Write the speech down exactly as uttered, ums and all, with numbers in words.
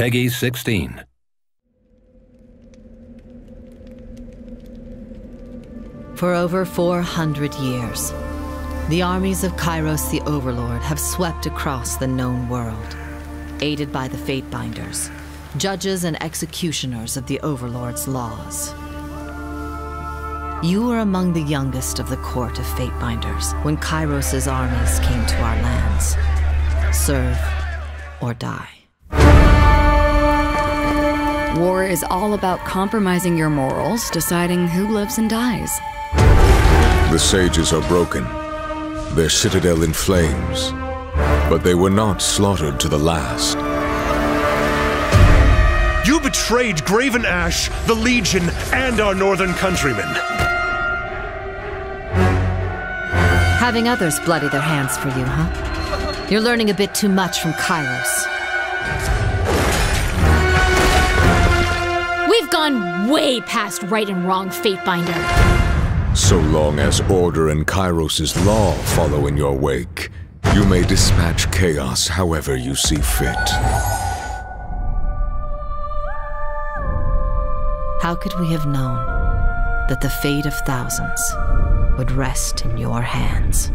Peggy sixteen. For over four hundred years, the armies of Kairos the Overlord have swept across the known world, aided by the Fatebinders, judges and executioners of the Overlord's laws. You were among the youngest of the Court of Fatebinders when Kairos' armies came to our lands. Serve or die. War is all about compromising your morals, deciding who lives and dies. The Sages are broken, their citadel in flames, but they were not slaughtered to the last. You betrayed Graven Ash, the Legion, and our northern countrymen. Having others bloody their hands for you, huh? You're learning a bit too much from Kairos. We've gone way past right and wrong, Fatebinder. So long as order and Kairos' law follow in your wake, you may dispatch chaos however you see fit. How could we have known that the fate of thousands would rest in your hands?